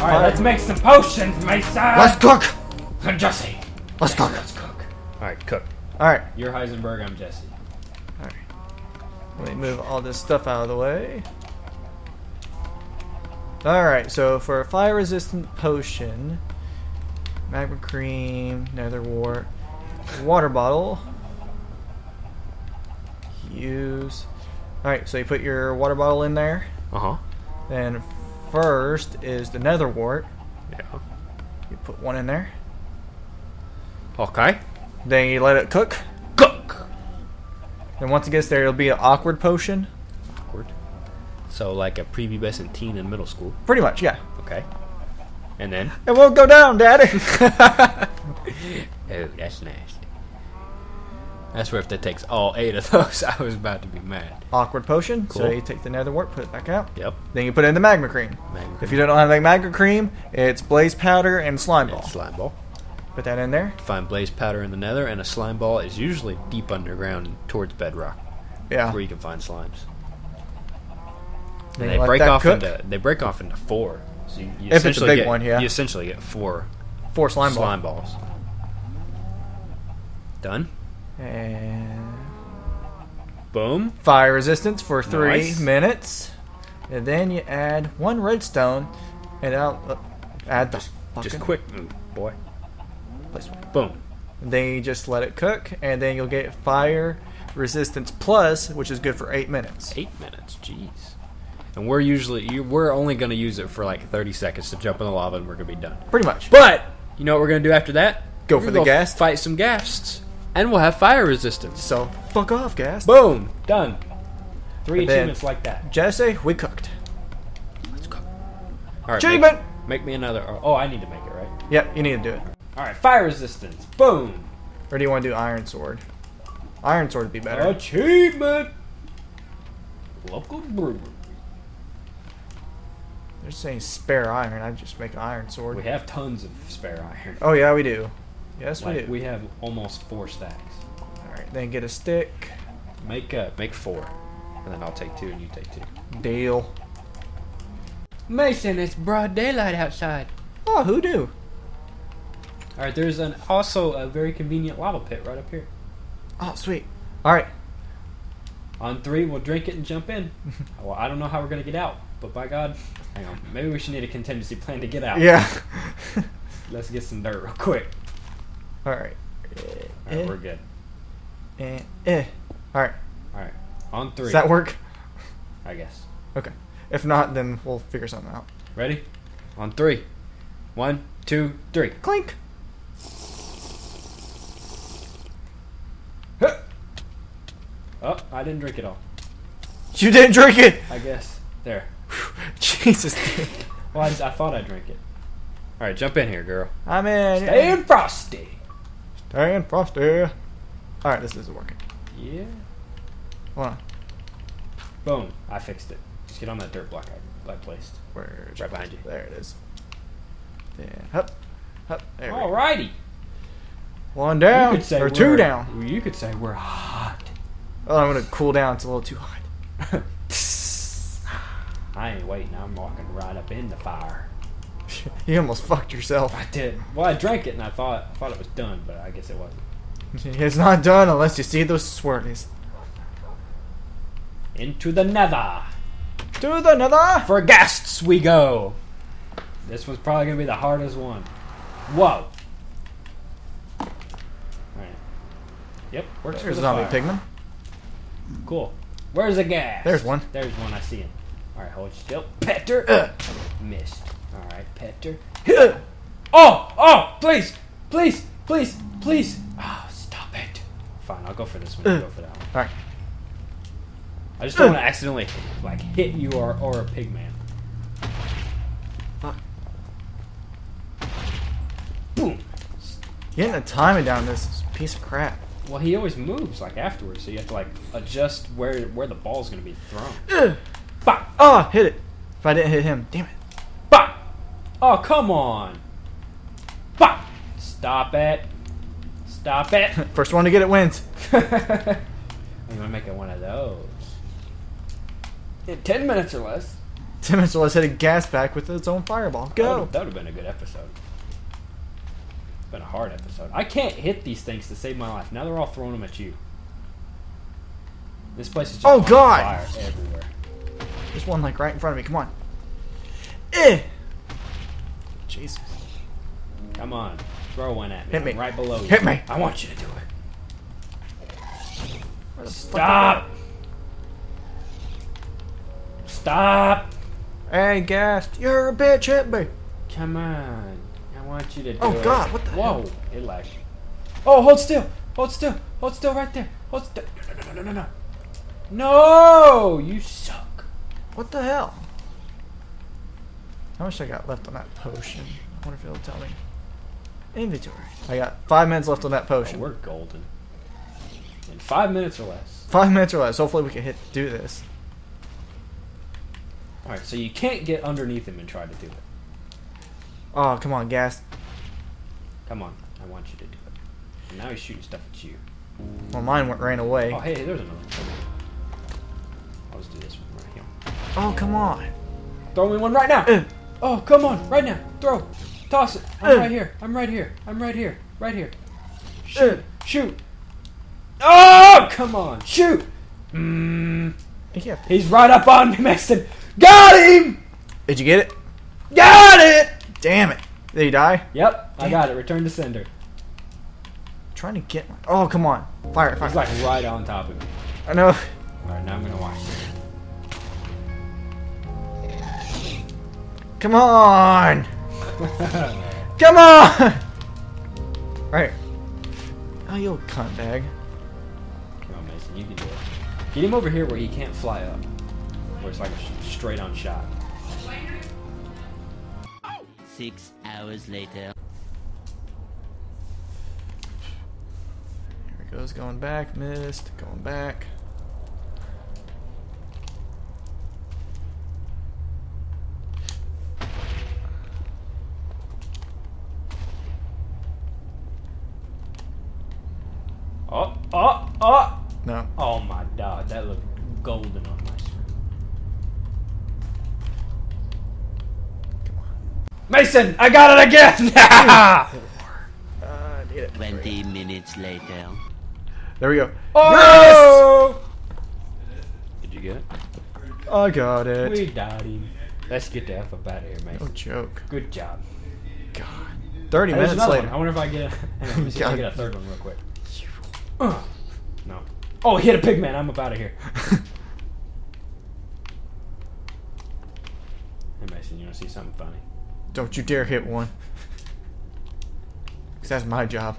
Alright, let's make some potions, Mason! Let's cook! I'm Jesse. Let's cook. Let's cook. Alright, cook. Alright. You're Heisenberg, I'm Jesse. Alright. Let me move all this stuff out of the way. Alright, so for a fire resistant potion, magma cream, nether wart, water bottle. Use. Alright, so you put your water bottle in there. Uh-huh. Then first is the nether wart. Yeah. You put one in there. Okay. Then you let it cook. Cook! Then once it gets there, it'll be an awkward potion. Awkward. So like a prepubescent teen in middle school. Pretty much, yeah. Okay. And then? It won't go down, Daddy! Oh, that's nasty. That's where if that takes all 8 of those, I was about to be mad. Awkward potion. Cool. So you take the nether wart, put it back out. Yep. Then you put in the magma cream. Magma cream. If you don't have any magma cream, it's blaze powder and slime ball. And slime ball. Put that in there. Find blaze powder in the nether, and a slime ball is usually deep underground towards bedrock. Yeah. Where you can find slimes. And they break off into 4. So you if it's a big one, yeah. You essentially get 4 slime balls. Done. And boom. Fire resistance for 3 minutes. And then you add 1 redstone and I'll add the fucking... Just quick move, boy. Boom. And then you just let it cook and then you'll get fire resistance plus, which is good for 8 minutes. 8 minutes, jeez. And we're usually, we're only going to use it for like 30 seconds to jump in the lava and we're going to be done. Pretty much. But, you know what we're going to do after that? Go for the ghast. Fight some ghasts. And we'll have fire resistance. So, fuck off, ghast. Boom. Done. 3 achievements like that. Jesse, we cooked. Let's cook. All right, achievement! Make me another. Oh, I need to make it, right? Yep, you need to do it. Alright, fire resistance. Boom. Or do you want to do iron sword? Iron sword would be better. Achievement! Local brewery. They're saying spare iron. I'd just make an iron sword. We have tons of spare iron. Oh, yeah, we do. Yes, like, we do. We have almost 4 stacks. All right, then get a stick. Make 4, and then I'll take 2 and you take 2. Deal. Mason, it's broad daylight outside. Oh, who do? All right, there's also a very convenient lava pit right up here. Oh, sweet. All right. On 3, we'll drink it and jump in. Well, I don't know how we're gonna get out, but by God, hang on. Maybe we should need a contingency plan to get out. Yeah. Let's get some dirt real quick. Alright. Alright, we're good. Alright. Alright. On 3. Does that work? I guess. Okay. If not, then we'll figure something out. Ready? On 3. 1, 2, 3. Clink! Oh, I didn't drink it all. You didn't drink it! I guess. There. Jesus. Well, I thought I drank it. Alright, jump in here, girl. I'm in. Staying frosty. Staying frosty. Alright, this isn't working. Yeah. Hold on. Boom. I fixed it. Just get on that dirt block I placed. Where's right behind you. There it is. Then hup. Hup. There we go. Alrighty. 1 down. Or 2 down. You could say we're hot. Oh, I'm going to cool down. It's a little too hot. I ain't waiting. I'm walking right up in the fire. You almost fucked yourself. I did. Well, I drank it and I thought it was done, but I guess it wasn't. It's not done unless you see those swirlies. Into the nether. To the nether. For ghasts we go. This was probably gonna be the hardest one. Whoa. All right. Yep. Works. There's a zombie pigman. Cool. Where's the ghast? There's one. There's one. I see him. All right. Hold still. Petter. Missed. Alright, Petter. Oh! Oh! Please! Please! Please! Please! Oh, stop it. Fine, I'll go for this one. I'll go for that one. Alright. I just don't want to accidentally, like, hit you or a pig man. Fuck. Boom! Getting the timing down this is a piece of crap. Well, he always moves, like, afterwards, so you have to, like, adjust where the ball's gonna be thrown. Fuck! Oh, hit it! If I didn't hit him, damn it. Oh, come on. Fuck. Stop it. Stop it. First one to get it wins. I'm going to make it one of those. In 10 minutes or less. Timmons was hitting gas back with its own fireball. Go! That would have been a good episode. It's been a hard episode. I can't hit these things to save my life. Now they're all throwing them at you. This place is just on fire everywhere. There's one like right in front of me. Come on. Eh! Jesus. Come on. Throw one at me. Hit me. I'm right below you. Hit me. I want you to do it. Stop! Stop! Hey, Gast, you're a bitch. Hit me. Come on. I want you to do it. Oh, God. What the hell? Whoa. It lagged. Oh, hold still. Hold still. Hold still right there. Hold still. No, no, no, no, no. No! You suck. What the hell? How much I got left on that potion? I wonder if it'll tell me. Inventory. I got 5 minutes left on that potion. Oh, we're golden. In 5 minutes or less. 5 minutes or less. Hopefully we can do this. Alright, so you can't get underneath him and try to do it. Oh, come on, Gas. Come on. I want you to do it. And now he's shooting stuff at you. Well, mine ran away. Oh, hey, there's another one. I'll just do this one right here. Oh, come on. Throw me one right now. Oh, come on. Right now. Throw. Toss it. I'm right here. I'm right here. I'm right here. Right here. Shoot. Shoot. Oh, come on. Shoot. He's right up on me, Mason. Got him. Did you get it? Got it. Damn it. Did he die? Yep. Damn. I got it. Return to sender. I'm trying to get one. Oh, come on. Fire it. Fire. He's like right on top of me. I know. All right. Now I'm going to watch this. Come on! Come on! Right. Oh, you old cunt bag. Come on, Mason, you can do it. Get him over here where he can't fly up. Where it's like a straight on shot. 6 hours later. Here he goes, going back, missed, going back. Oh, oh, oh! No. Oh my God, that looked golden on my screen. Come on. Mason, I got it again! I did it. 20 minutes later. There we go. Oh! Yes! Did you get it? I got it. We got him. Let's get the F up out of here, Mason. No joke. Good job. God. 30 minutes later. One. I wonder if I get a third one real quick. No. Oh, he hit a pig man. I'm up out of here. Hey, Mason, you want to see something funny? Don't you dare hit one. Because that's my job.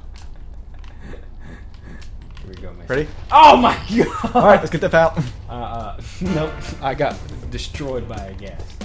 Here we go, Mason. Ready? Oh, my God. All right, let's get that out. Nope. I got destroyed by a gas.